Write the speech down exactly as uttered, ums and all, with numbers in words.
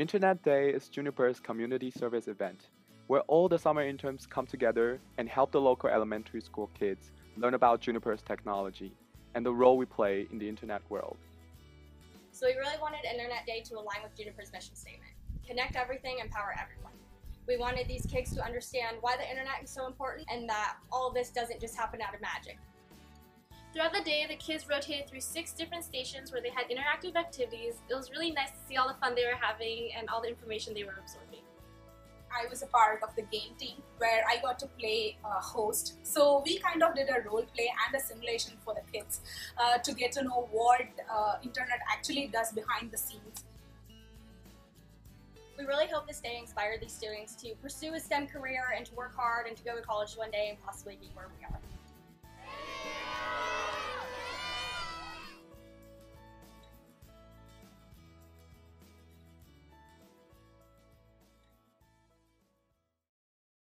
Internet Day is Juniper's community service event, where all the summer interns come together and help the local elementary school kids learn about Juniper's technology and the role we play in the internet world. So we really wanted Internet Day to align with Juniper's mission statement: connect everything, empower everyone. We wanted these kids to understand why the internet is so important and that all this doesn't just happen out of magic. Throughout the day, the kids rotated through six different stations where they had interactive activities. It was really nice to see all the fun they were having and all the information they were absorbing. I was a part of the game team where I got to play uh, host. So we kind of did a role play and a simulation for the kids uh, to get to know what uh, internet actually does behind the scenes. We really hope this day inspired these students to pursue a STEM career and to work hard and to go to college one day and possibly be where we are.